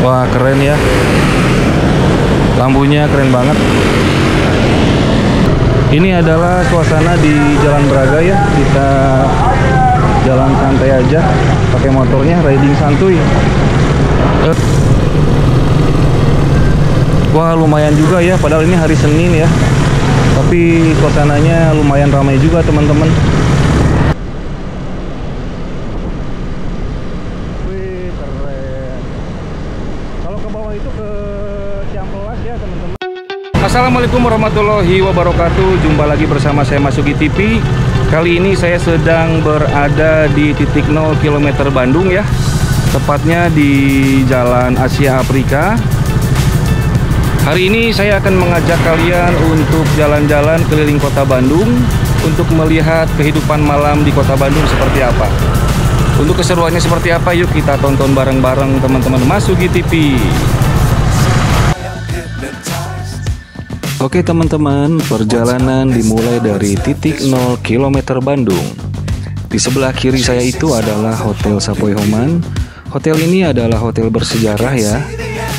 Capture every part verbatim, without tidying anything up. Wah, keren ya. Lampunya keren banget. Ini adalah suasana di Jalan Braga ya. Kita jalan santai aja, pakai motornya riding santuy. Eh. Wah, lumayan juga ya. Padahal ini hari Senin ya. Tapi suasananya lumayan ramai juga, teman-teman. Wih, keren. Kalau ke bawah itu ke Ciampelas ya, teman-teman. Assalamualaikum warahmatullahi wabarakatuh. Jumpa lagi bersama saya Masugi T V. Kali ini saya sedang berada di titik nol kilometer Bandung ya. Tepatnya di Jalan Asia Afrika. Hari ini saya akan mengajak kalian untuk jalan-jalan keliling kota Bandung, untuk melihat kehidupan malam di kota Bandung seperti apa. Untuk keseruannya seperti apa, yuk kita tonton bareng-bareng teman-teman Masugi T V. Oke teman-teman, perjalanan dimulai dari titik nol kilometer Bandung. Di sebelah kiri saya itu adalah Hotel Savoy Homann. Hotel ini adalah hotel bersejarah ya.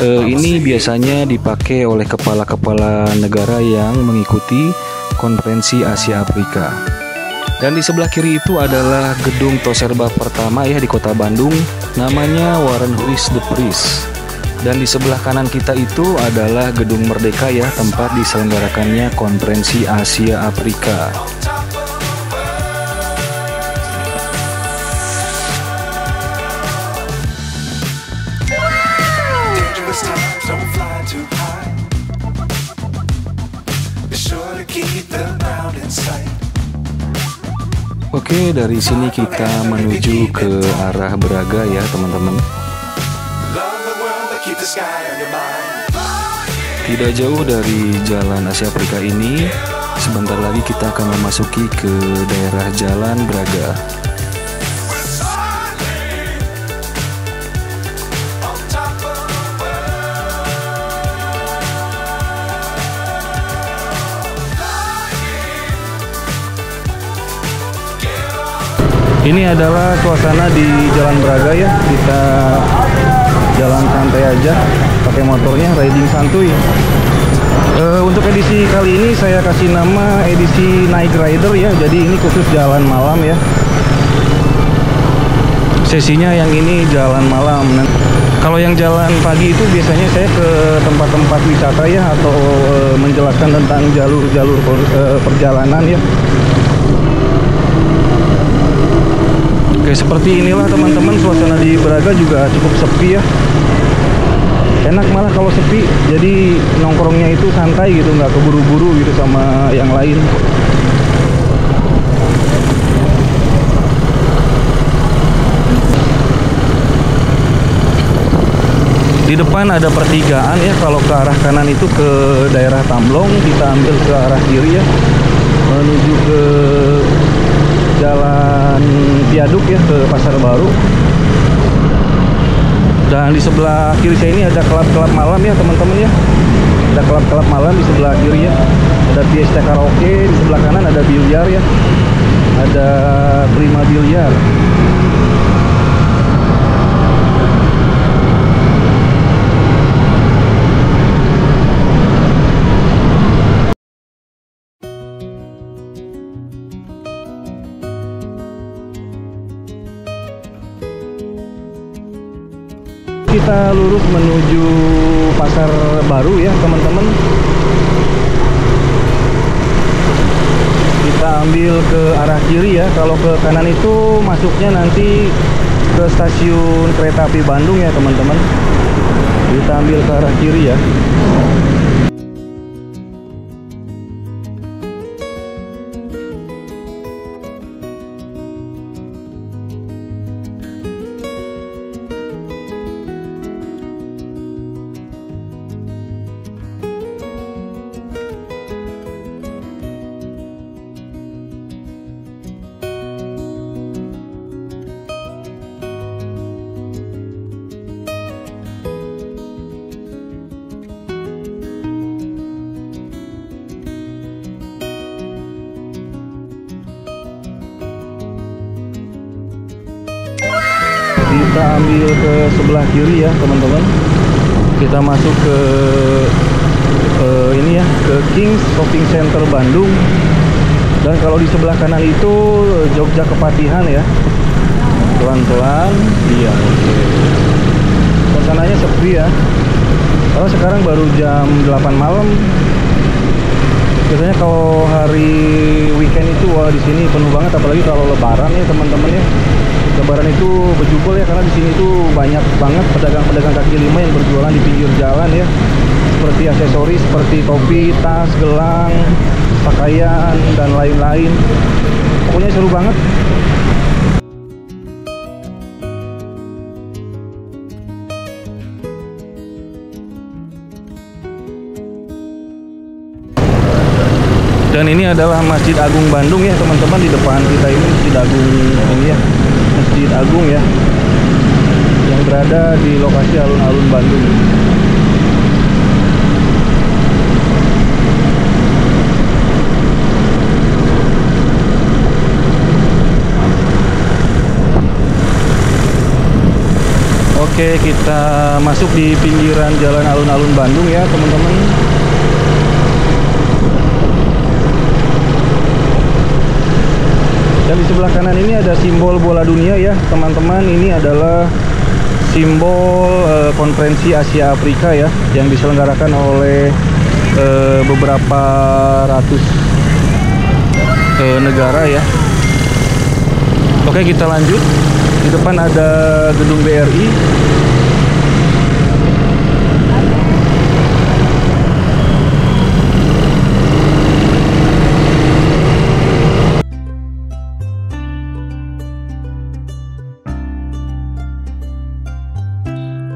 E, ini biasanya dipakai oleh kepala-kepala negara yang mengikuti konferensi Asia Afrika. Dan di sebelah kiri itu adalah gedung toserba pertama ya di kota Bandung. Namanya Warren Huis de Pris. Dan di sebelah kanan kita itu adalah Gedung Merdeka ya, tempat diselenggarakannya konferensi Asia Afrika. Oke, dari sini kita menuju ke arah Braga ya, teman-teman. Tidak jauh dari Jalan Asia Afrika ini, sebentar lagi kita akan memasuki ke daerah Jalan Braga. Ini adalah suasana di Jalan Braga ya. Kita jalan santai aja, pakai motornya riding santuy. E, untuk edisi kali ini saya kasih nama edisi Night Rider ya, jadi ini khusus jalan malam ya. Sesinya yang ini jalan malam. Nah, kalau yang jalan pagi itu biasanya saya ke tempat-tempat wisata ya, atau e, menjelaskan tentang jalur-jalur per, e, perjalanan ya. Oke, seperti inilah teman-teman, suasana di Braga juga cukup sepi ya. Enak malah kalau sepi, jadi nongkrongnya itu santai gitu, nggak keburu-buru gitu sama yang lain. Di depan ada pertigaan ya, kalau ke arah kanan itu ke daerah Tamblong, kita ambil ke arah kiri ya, menuju ke Jalan Piaduk ya, ke Pasar Baru. Dan di sebelah kiri saya ini ada klub-klub malam ya, teman-teman ya. Ada klub-klub malam di sebelah kiri ya. Ada V S T Karaoke, di sebelah kanan ada bilyar ya. Ada Prima Bilyar. Kita lurus menuju Pasar Baru ya, teman-teman. Kita ambil ke arah kiri ya. Kalau ke kanan itu masuknya nanti ke stasiun kereta api Bandung ya, teman-teman. Kita ambil ke arah kiri ya. Kita ambil ke sebelah kiri ya, teman-teman. Kita masuk ke uh, ini ya, ke King Shopping Center Bandung. Dan kalau di sebelah kanan itu Jogja Kepatihan ya. Pelan-pelan, iya. Suasananya sepi ya. Kalau sekarang baru jam delapan malam. Biasanya kalau hari weekend itu wah di sini penuh banget, apalagi kalau lebaran ya teman-teman ya. Lebaran itu berjubel ya, karena di sini itu banyak banget pedagang-pedagang kaki lima yang berjualan di pinggir jalan ya. Seperti aksesoris, seperti topi, tas, gelang, pakaian dan lain-lain. Pokoknya seru banget. Dan ini adalah Masjid Agung Bandung ya teman-teman, di depan kita ini Masjid Agung ini ya, Masjid Agung ya, yang berada di lokasi Alun-Alun Bandung. Oke, kita masuk di pinggiran jalan Alun-Alun Bandung ya teman-teman. Dan di sebelah kanan ini ada simbol bola dunia ya teman-teman. Ini adalah simbol e, konferensi Asia Afrika ya, yang diselenggarakan oleh e, beberapa ratus e, negara ya. Oke, kita lanjut. Di depan ada gedung B R I.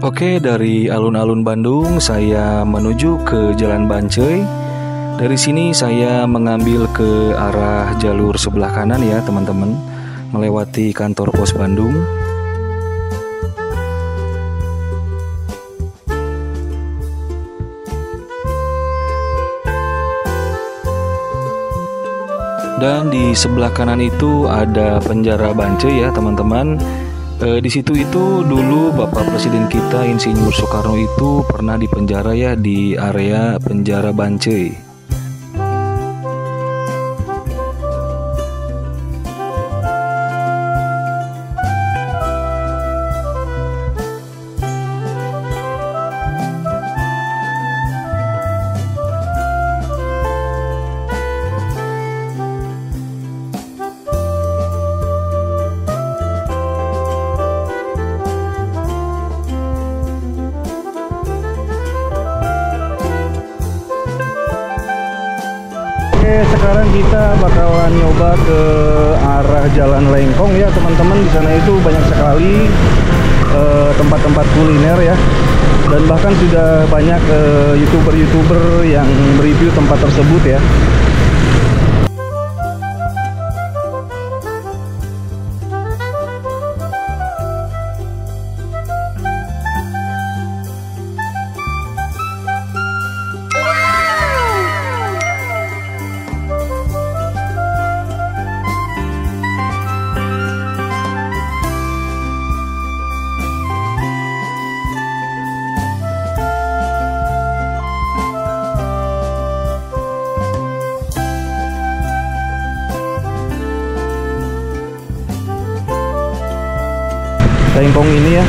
Oke, dari Alun-Alun Bandung saya menuju ke Jalan Banceuy. Dari sini saya mengambil ke arah jalur sebelah kanan ya teman-teman, melewati kantor pos Bandung. Dan di sebelah kanan itu ada penjara Banceuy ya teman-teman. E, di situ itu dulu Bapak Presiden kita Insinyur Soekarno itu pernah dipenjara ya, di area penjara Banceuy. Sekarang kita bakalan nyoba ke arah Jalan Lengkong ya teman-teman. Di sana itu banyak sekali tempat-tempat eh, kuliner ya, dan bahkan sudah banyak youtuber-youtuber eh, yang mereview tempat tersebut ya. Lengkong ini ya,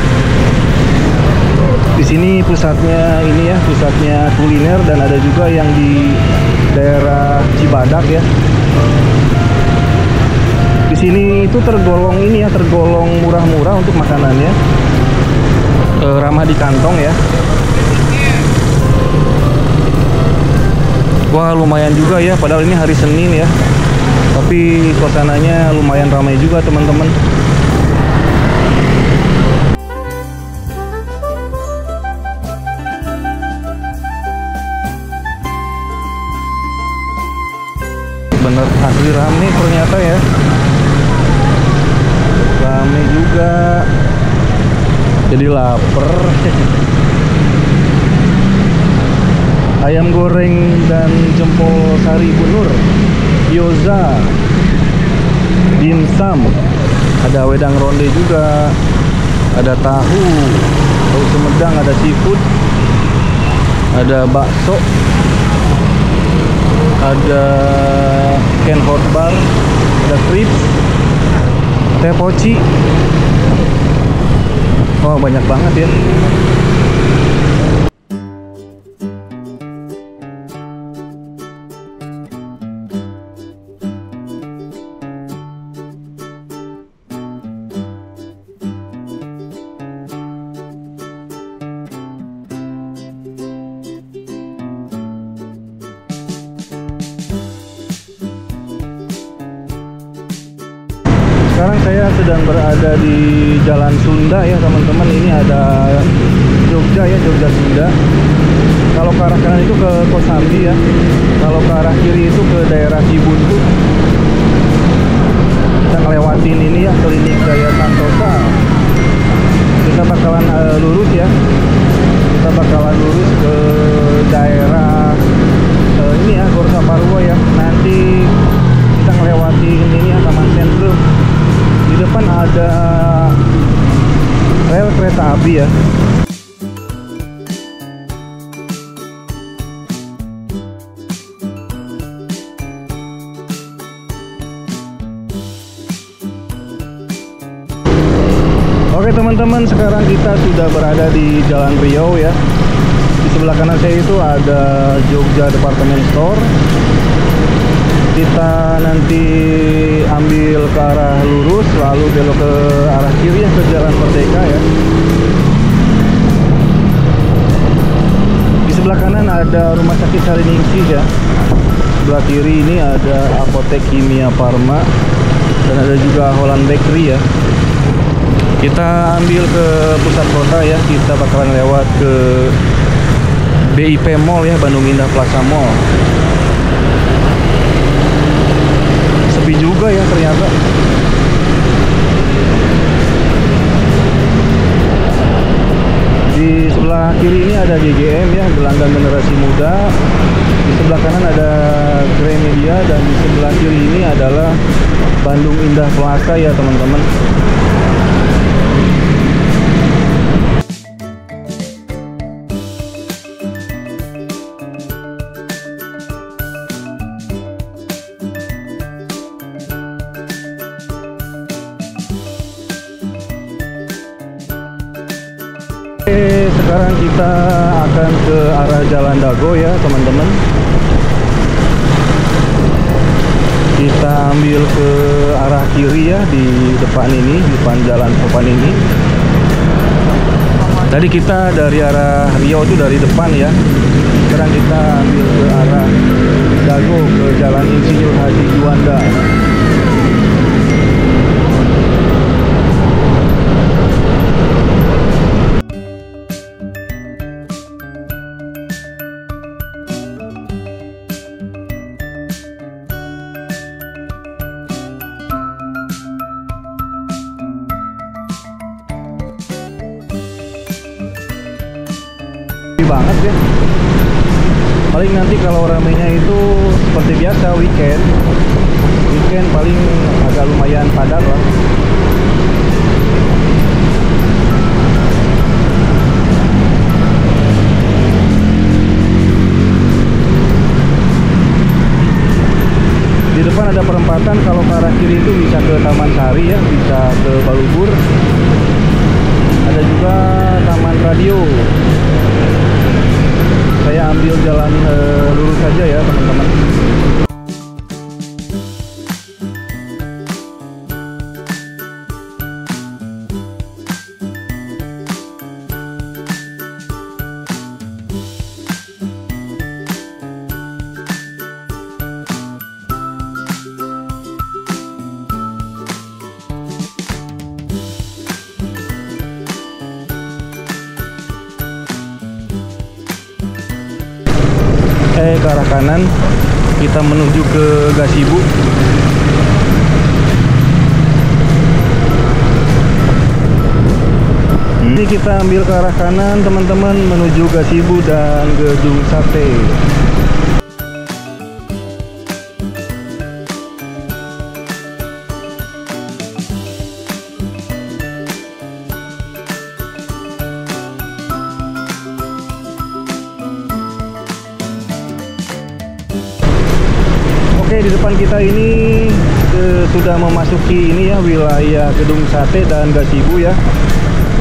di sini pusatnya ini ya, pusatnya kuliner, dan ada juga yang di daerah Cibadak ya. Di sini itu tergolong ini ya, tergolong murah-murah untuk makanannya, e, ramah di kantong ya. Wah, lumayan juga ya, padahal ini hari Senin ya, tapi suasananya lumayan ramai juga teman-teman. Bener, asli rame ternyata ya, rame juga, jadi lapar. Ayam goreng dan jempol sari bunur, gyoza, dimsum, ada wedang ronde juga, ada tahu, tahu Sumedang, ada seafood, ada bakso, ada Ken Hotbar, ada Crips, teh poci. Oh, banyak banget ya. Sekarang saya sedang berada di Jalan Sunda ya teman-teman. Ini ada Jogja ya, Jogja Sunda. Kalau ke arah kanan itu ke Kosambi ya. Kalau ke arah kiri itu ke daerah Cibuntu. Kita ngelewatin ini ya, Klinik Daya Santosa. Kita bakalan uh, lurus ya. Kita bakalan lurus ke daerah uh, ini ya, Gor Saparwo ya. Nanti kita ngelewatin ini ya, Taman Sentrum. Di depan ada rel kereta api ya. Oke teman-teman, sekarang kita sudah berada di Jalan Riau ya. Di sebelah kanan saya itu ada Jogja Department Store. Kita nanti ambil ke arah lurus, lalu belok ke arah kiri ya, ke Jalan Merdeka ya. Di sebelah kanan ada Rumah Sakit Sariningsi ya. Sebelah kiri ini ada Apotek Kimia Farma, dan ada juga Holland Bakery ya. Kita ambil ke pusat kota ya. Kita bakalan lewat ke B I P Mall ya, Bandung Indah Plaza Mall. Sepi juga ya ternyata. Di sebelah kiri ini ada J G M ya, gelanggang generasi muda. Di sebelah kanan ada Gramedia, dan di sebelah kiri ini adalah Bandung Indah Plaza ya teman-teman. Sekarang kita akan ke arah Jalan Dago ya teman-teman. Kita ambil ke arah kiri ya, di depan ini, di depan jalan sopan ini. Tadi kita dari arah Riau itu dari depan ya. Sekarang kita ambil ke arah Dago, ke Jalan Insinyur Haji Juanda. Banget ya. Paling nanti kalau ramenya itu seperti biasa weekend. Weekend paling agak lumayan padat lah. Di depan ada perempatan, kalau ke arah kiri itu bisa ke Taman Sari ya, bisa ke Balubur. Ada juga Taman Radio. Saya ambil jalan e, lurus saja ya teman-teman. Eh, ke arah kanan kita menuju ke Gasibu. hmm. Ini kita ambil ke arah kanan teman-teman, menuju Gasibu dan Gedung Sate. Oke, di depan kita ini eh, sudah memasuki ini ya wilayah Gedung Sate dan Gasibu ya.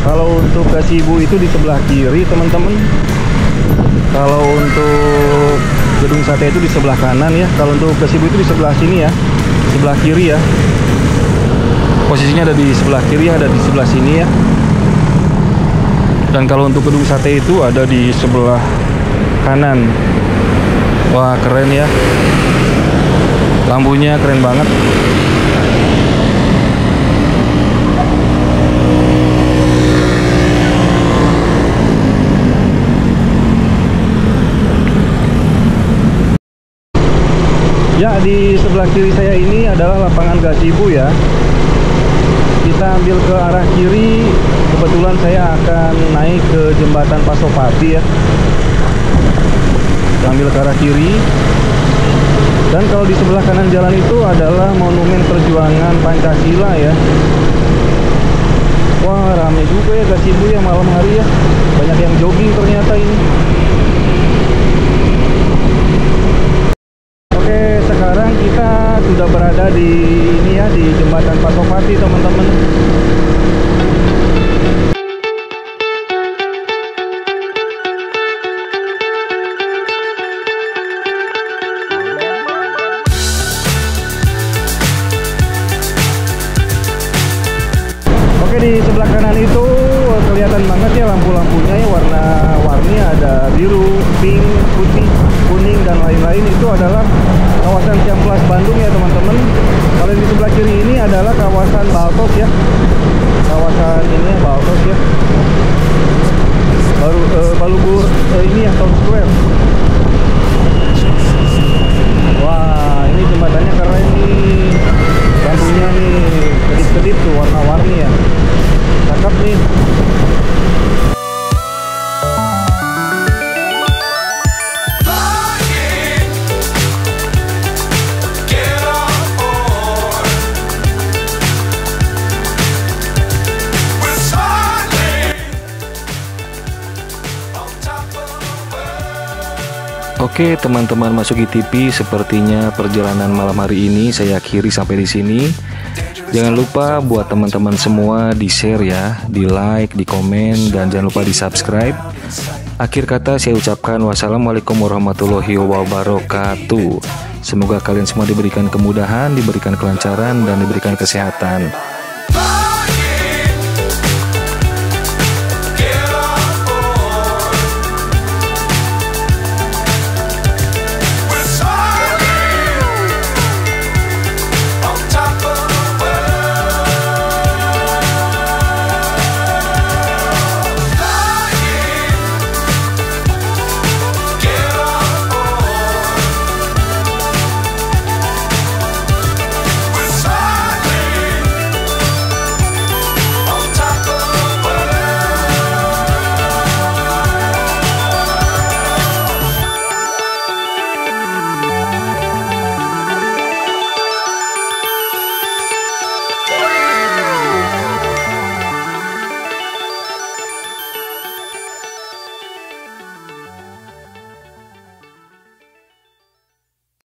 Kalau untuk Gasibu itu di sebelah kiri teman-teman. Kalau untuk Gedung Sate itu di sebelah kanan ya. Kalau untuk Gasibu itu di sebelah sini ya, di sebelah kiri ya. Posisinya ada di sebelah kiri, ada di sebelah sini ya. Dan kalau untuk Gedung Sate itu ada di sebelah kanan. Wah, keren ya. Lampunya keren banget. Ya, di sebelah kiri saya ini adalah lapangan Gasibu ya. Kita ambil ke arah kiri, kebetulan saya akan naik ke Jembatan Pasopati ya. Kita ambil ke arah kiri. Dan kalau di sebelah kanan jalan itu adalah Monumen Perjuangan Pancasila ya. Wah, rame juga ya Gasibu ya malam hari ya. Banyak yang jogging ternyata ini. Sekarang kita sudah berada di ini ya, di Jembatan Pasopati teman-teman. Oke, di sebelah kanan itu kelihatan banget ya lampu-lampunya ya, warna-warni, ada biru, pink, putih, kuning dan lain-lain. Itu adalah kawasan Jam Plus Bandung ya teman-teman. Kalau di sebelah kiri ini adalah kawasan Baltos ya. Kawasan ini Baltos ya. Baru eh, Balubur eh, ini ya, Town Square. Wah, ini jembatannya keren nih. Lampunya nih kedip-kedip tuh warna-warni ya. Cakep nih. Oke teman-teman Masugi T V, sepertinya perjalanan malam hari ini saya akhiri sampai di sini. Jangan lupa buat teman-teman semua di share ya, di like, di komen, dan jangan lupa di subscribe. Akhir kata saya ucapkan wassalamualaikum warahmatullahi wabarakatuh. Semoga kalian semua diberikan kemudahan, diberikan kelancaran, dan diberikan kesehatan.